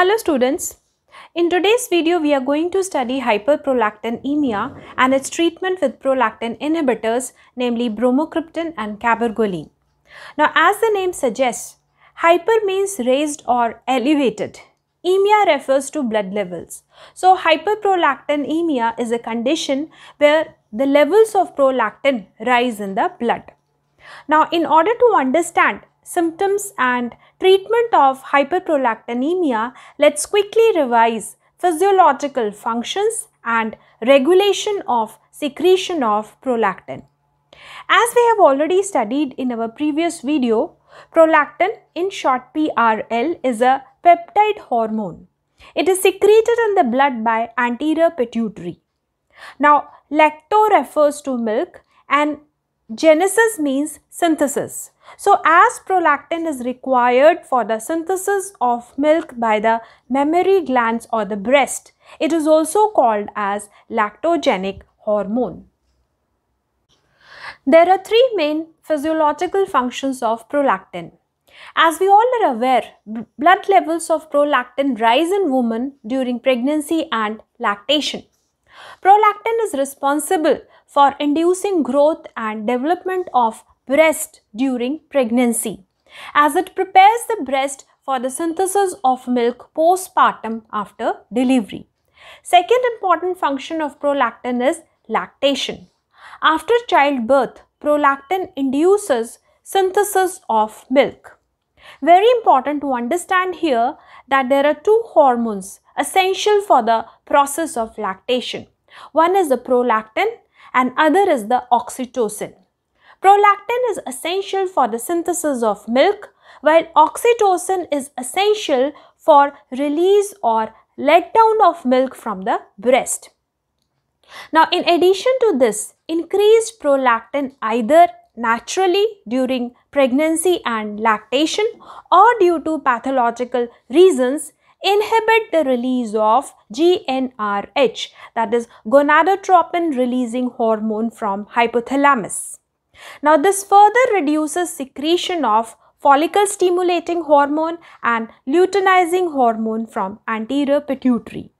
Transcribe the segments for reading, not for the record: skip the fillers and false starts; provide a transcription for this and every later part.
Hello students, in today's video we are going to study hyperprolactinemia and its treatment with prolactin inhibitors, namely bromocriptine and cabergoline. Now as the name suggests, hyper means raised or elevated. Emia refers to blood levels. So hyperprolactinemia is a condition where the levels of prolactin rise in the blood. Now in order to understand symptoms and treatment of hyperprolactinemia, let's quickly revise physiological functions and regulation of secretion of prolactin. As we have already studied in our previous video, prolactin, in short PRL, is a peptide hormone. It is secreted in the blood by anterior pituitary. Now, lacto refers to milk and genesis means synthesis. So, as prolactin is required for the synthesis of milk by the mammary glands or the breast, it is also called as lactogenic hormone. There are three main physiological functions of prolactin. As we all are aware, blood levels of prolactin rise in women during pregnancy and lactation. Prolactin is responsible for inducing growth and development of breast during pregnancy, as it prepares the breast for the synthesis of milk postpartum after delivery. Second important function of prolactin is lactation. After childbirth, prolactin induces synthesis of milk. Very important to understand here that there are two hormones essential for the process of lactation. One is the prolactin and other is the oxytocin. Prolactin is essential for the synthesis of milk, while oxytocin is essential for release or let down of milk from the breast. Now, in addition to this, increased prolactin either naturally during pregnancy and lactation or due to pathological reasons inhibit the release of GnRH, that is gonadotropin releasing hormone, from hypothalamus. Now this further reduces secretion of follicle stimulating hormone and luteinizing hormone from anterior pituitary.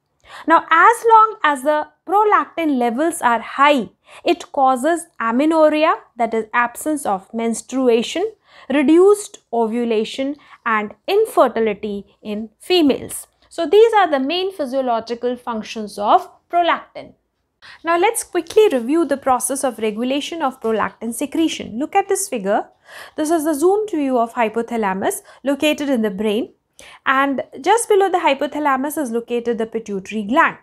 Now as long as the prolactin levels are high, it causes amenorrhea, that is absence of menstruation, reduced ovulation and infertility in females. So these are the main physiological functions of prolactin. Now let's quickly review the process of regulation of prolactin secretion. Look at this figure. This is a zoomed view of hypothalamus located in the brain, and just below the hypothalamus is located the pituitary gland.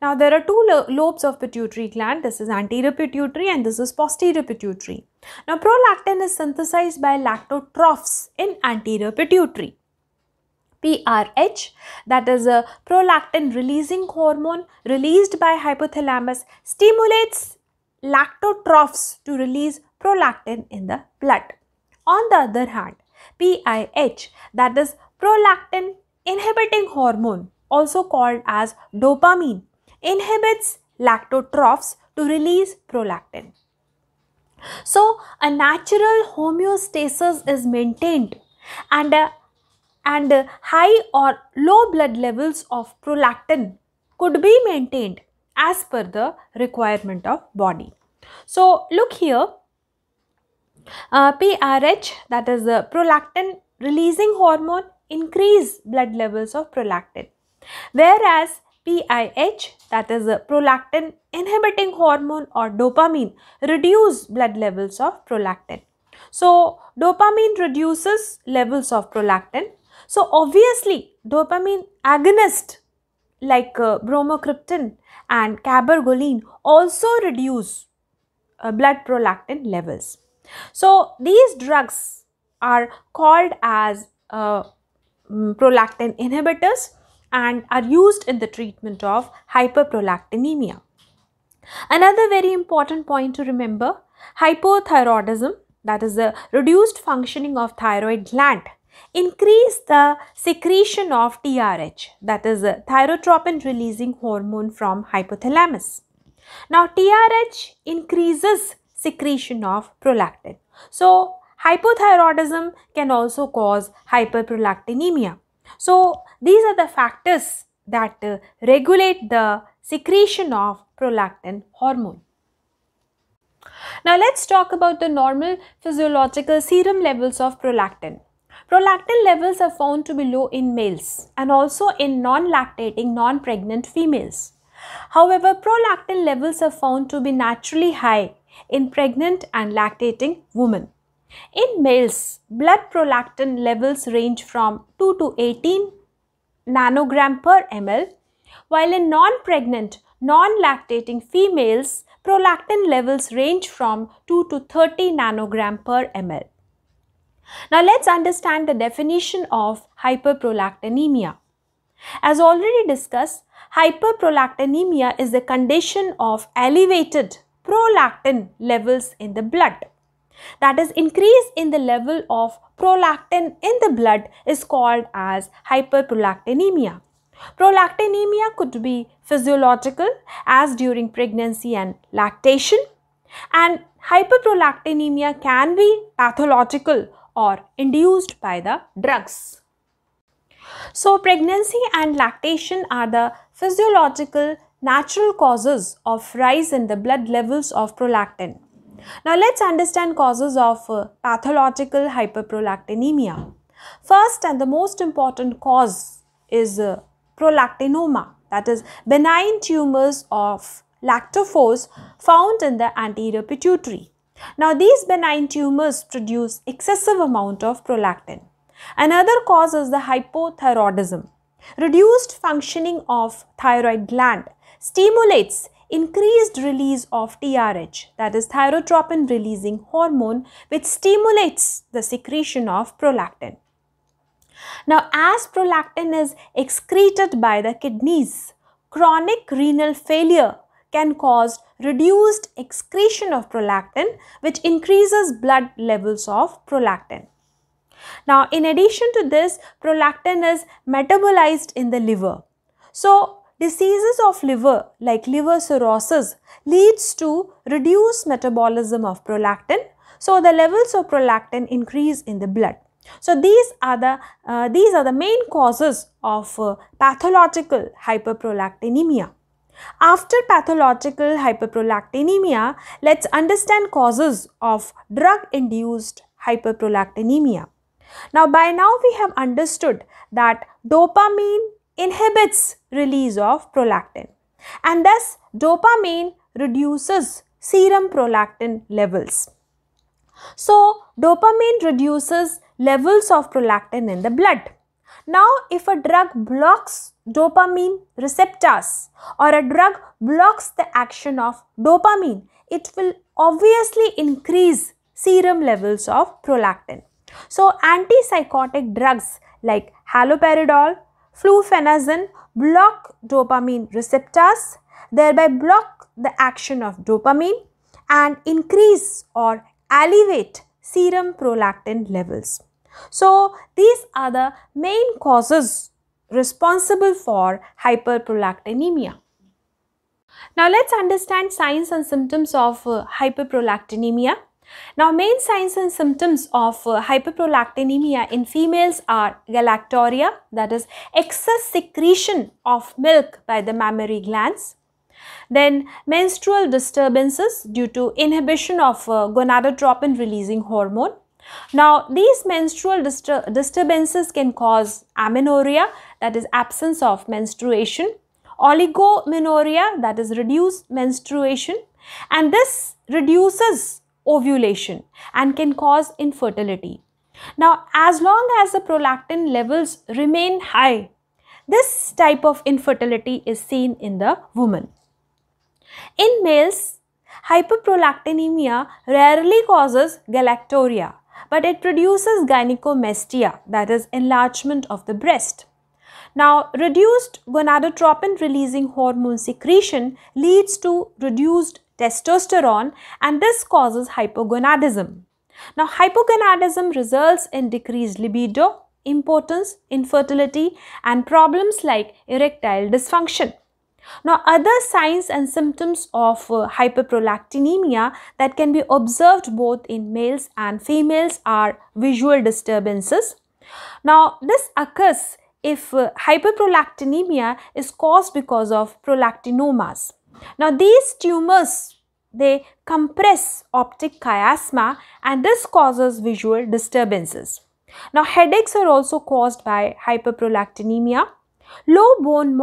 Now there are two lobes of pituitary gland. This is anterior pituitary and this is posterior pituitary. Now prolactin is synthesized by lactotrophs in anterior pituitary. PRH, that is a prolactin releasing hormone released by hypothalamus, stimulates lactotrophs to release prolactin in the blood. On the other hand, PIH, that is prolactin inhibiting hormone, also called as dopamine, inhibits lactotrophs to release prolactin. So a natural homeostasis is maintained, and high or low blood levels of prolactin could be maintained as per the requirement of body. So look here, PRH, that is the prolactin releasing hormone, increase blood levels of prolactin, whereas PIH, that is a prolactin inhibiting hormone or dopamine, reduce blood levels of prolactin. So dopamine reduces levels of prolactin. So obviously dopamine agonists like bromocriptine and cabergoline also reduce blood prolactin levels. So these drugs are called as prolactin inhibitors and are used in the treatment of hyperprolactinemia. Another very important point to remember, hypothyroidism, that is the reduced functioning of thyroid gland, increase the secretion of TRH, that is a thyrotropin releasing hormone, from hypothalamus. Now TRH increases secretion of prolactin. So hypothyroidism can also cause hyperprolactinemia. So These are the factors that regulate the secretion of prolactin hormone. Now let's talk about the normal physiological serum levels of prolactin. Prolactin levels are found to be low in males and also in non-lactating, non-pregnant females. However, prolactin levels are found to be naturally high in pregnant and lactating women. In males, blood prolactin levels range from 2 to 18 nanogram per ml, while in non-pregnant, non-lactating females, prolactin levels range from 2 to 30 nanogram per ml. Now let's understand the definition of hyperprolactinemia. As already discussed, hyperprolactinemia is the condition of elevated prolactin levels in the blood. That is, increase in the level of prolactin in the blood is called as hyperprolactinemia. Prolactinemia could be physiological, as during pregnancy and lactation, and hyperprolactinemia can be pathological or induced by the drugs. So, pregnancy and lactation are the physiological natural causes of rise in the blood levels of prolactin. Now, let's understand causes of pathological hyperprolactinemia. First and the most important cause is prolactinoma, that is benign tumors of lactophores found in the anterior pituitary. Now, these benign tumors produce excessive amount of prolactin. Another cause is the hypothyroidism. Reduced functioning of thyroid gland stimulates increased release of TRH, that is thyrotropin releasing hormone, which stimulates the secretion of prolactin. Now, as prolactin is excreted by the kidneys, chronic renal failure can cause reduced excretion of prolactin, which increases blood levels of prolactin. Now, in addition to this, prolactin is metabolized in the liver. So, diseases of liver like liver cirrhosis leads to reduced metabolism of prolactin. So, the levels of prolactin increase in the blood. So, these are the main causes of pathological hyperprolactinemia. After pathological hyperprolactinemia, let's understand causes of drug-induced hyperprolactinemia. Now, by now we have understood that dopamine inhibits release of prolactin, and thus dopamine reduces serum prolactin levels. So, dopamine reduces levels of prolactin in the blood. Now, if a drug blocks dopamine receptors or a drug blocks the action of dopamine, it will obviously increase serum levels of prolactin. So, antipsychotic drugs like haloperidol, fluphenazine block dopamine receptors, thereby block the action of dopamine and increase or elevate serum prolactin levels. So, these are the main causes responsible for hyperprolactinemia. Now, let's understand signs and symptoms of hyperprolactinemia. Now, main signs and symptoms of hyperprolactinemia in females are galactorrhea, that is excess secretion of milk by the mammary glands. Then menstrual disturbances due to inhibition of gonadotropin releasing hormone. Now, these menstrual disturbances can cause amenorrhea, that is absence of menstruation, oligomenorrhea, that is reduced menstruation, and this reduces ovulation and can cause infertility. Now, as long as the prolactin levels remain high, this type of infertility is seen in the woman. In males, hyperprolactinemia rarely causes galactorrhea, but it produces gynecomastia, that is enlargement of the breast. Now, reduced gonadotropin releasing hormone secretion leads to reduced testosterone, and this causes hypogonadism. Now, hypogonadism results in decreased libido, impotence, infertility, and problems like erectile dysfunction. Now, other signs and symptoms of hyperprolactinemia that can be observed both in males and females are visual disturbances. Now, this occurs if hyperprolactinemia is caused because of prolactinomas. Now these tumors, they compress optic chiasma, and this causes visual disturbances. Now headaches are also caused by hyperprolactinemia. Low bone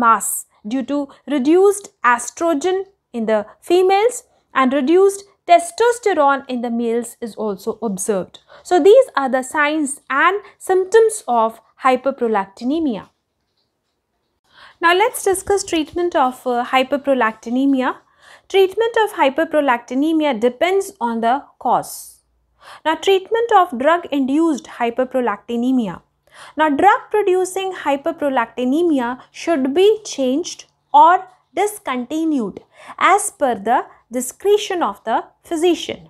mass due to reduced estrogen in the females and reduced testosterone in the males is also observed. So these are the signs and symptoms of hyperprolactinemia. Now let's discuss treatment of hyperprolactinemia. Treatment of hyperprolactinemia depends on the cause. Now treatment of drug-induced hyperprolactinemia. Now drug-producing hyperprolactinemia should be changed or discontinued as per the discretion of the physician.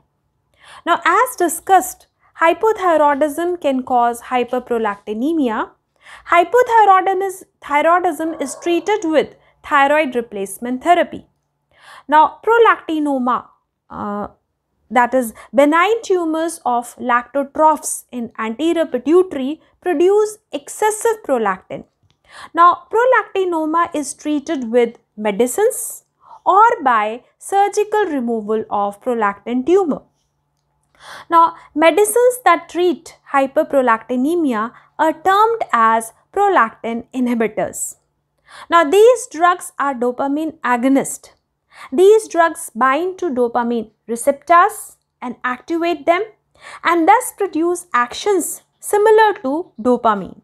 Now as discussed, hypothyroidism can cause hyperprolactinemia. Hypothyroidism is treated with thyroid replacement therapy. Now prolactinoma, that is benign tumors of lactotrophs in anterior pituitary, produce excessive prolactin. Now prolactinoma is treated with medicines or by surgical removal of prolactin tumor. Now medicines that treat hyperprolactinemia are termed as prolactin inhibitors. Now these drugs are dopamine agonists. These drugs bind to dopamine receptors and activate them, and thus produce actions similar to dopamine.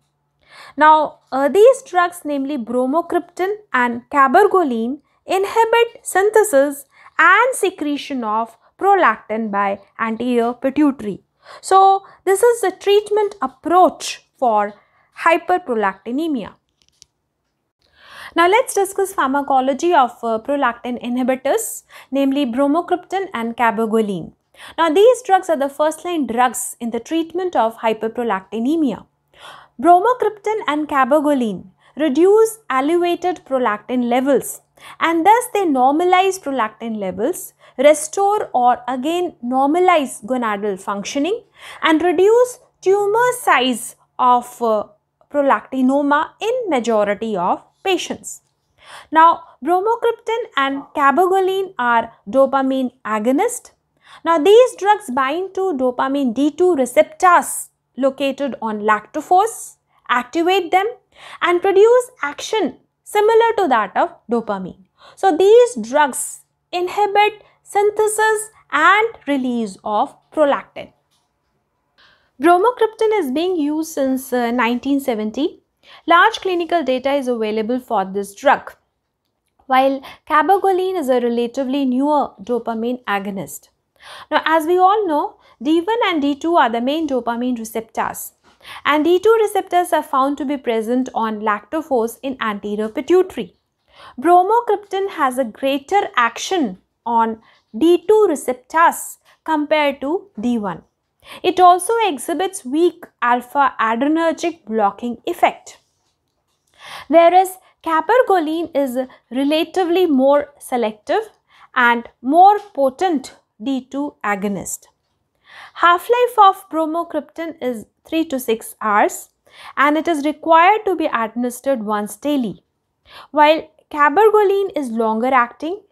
Now these drugs, namely bromocriptine and cabergoline, inhibit synthesis and secretion of prolactin by anterior pituitary. So this is the treatment approach for hyperprolactinemia. Now let's discuss pharmacology of prolactin inhibitors, namely bromocriptine and cabergoline. Now these drugs are the first line drugs in the treatment of hyperprolactinemia. Bromocriptine and cabergoline reduce elevated prolactin levels, and thus they normalize prolactin levels, restore or again normalize gonadal functioning, and reduce tumor size of prolactinoma in majority of patients. Now bromocriptine and cabergoline are dopamine agonists. Now these drugs bind to dopamine D2 receptors located on lactophores, activate them, and produce action similar to that of dopamine. So these drugs inhibit synthesis and release of prolactin. Bromocriptine is being used since 1970. Large clinical data is available for this drug, while cabergoline is a relatively newer dopamine agonist. Now, as we all know, D1 and D2 are the main dopamine receptors, and D2 receptors are found to be present on lactophores in anterior pituitary. Bromocriptine has a greater action on D2 receptors compared to D1. It also exhibits weak alpha adrenergic blocking effect, whereas cabergoline is relatively more selective and more potent D2 agonist. Half-life of bromocriptine is 3 to 6 hours, and it is required to be administered once daily, while cabergoline is longer acting.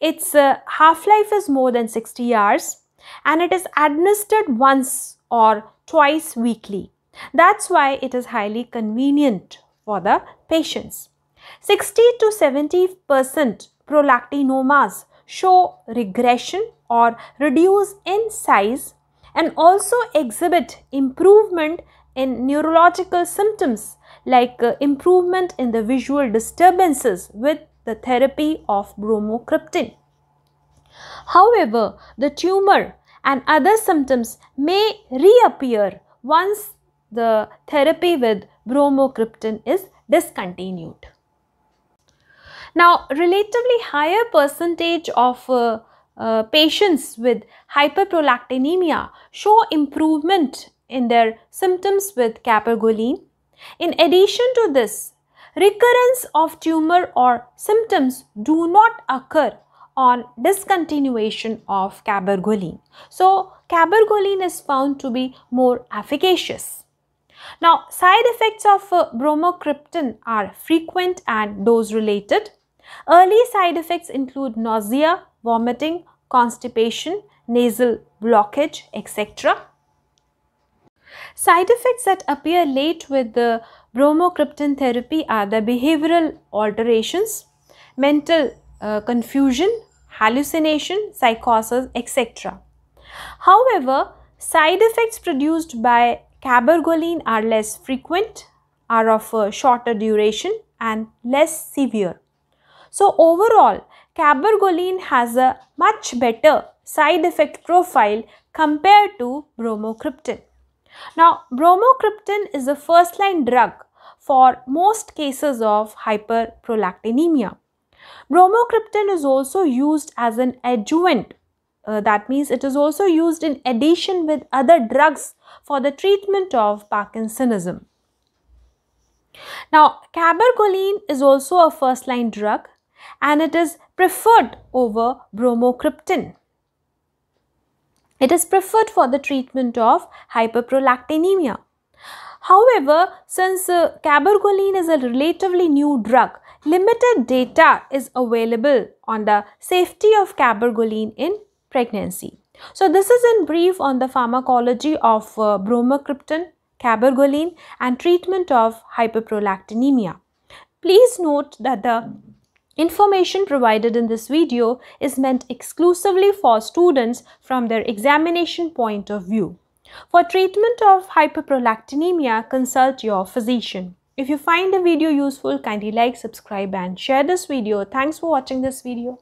Its half-life is more than 60 hours. And it is administered once or twice weekly. That's why it is highly convenient for the patients. 60 to 70% prolactinomas show regression or reduce in size, and also exhibit improvement in neurological symptoms like improvement in the visual disturbances with the therapy of bromocriptine. However, the tumor and other symptoms may reappear once the therapy with bromocriptine is discontinued. Now, relatively higher percentage of patients with hyperprolactinemia show improvement in their symptoms with cabergoline. In addition to this, recurrence of tumor or symptoms do not occur on discontinuation of cabergoline. So, cabergoline is found to be more efficacious. Now, side effects of bromocriptine are frequent and dose-related. Early side effects include nausea, vomiting, constipation, nasal blockage, etc. Side effects that appear late with the bromocriptine therapy are the behavioral alterations, mental confusion, hallucination, psychosis, etc. However, side effects produced by cabergoline are less frequent, are of a shorter duration and less severe. So overall, cabergoline has a much better side effect profile compared to bromocriptine. Now, bromocriptine is a first-line drug for most cases of hyperprolactinemia. Bromocriptine is also used as an adjuvant. That means it is also used in addition with other drugs for the treatment of Parkinsonism. Now, cabergoline is also a first-line drug and it is preferred over bromocriptine. It is preferred for the treatment of hyperprolactinemia. However, since cabergoline is a relatively new drug, limited data is available on the safety of cabergoline in pregnancy. So, this is in brief on the pharmacology of bromocriptine, cabergoline and treatment of hyperprolactinemia. Please note that the information provided in this video is meant exclusively for students from their examination point of view. For treatment of hyperprolactinemia, consult your physician. If you find the video useful, kindly like, subscribe and share this video. Thanks for watching this video.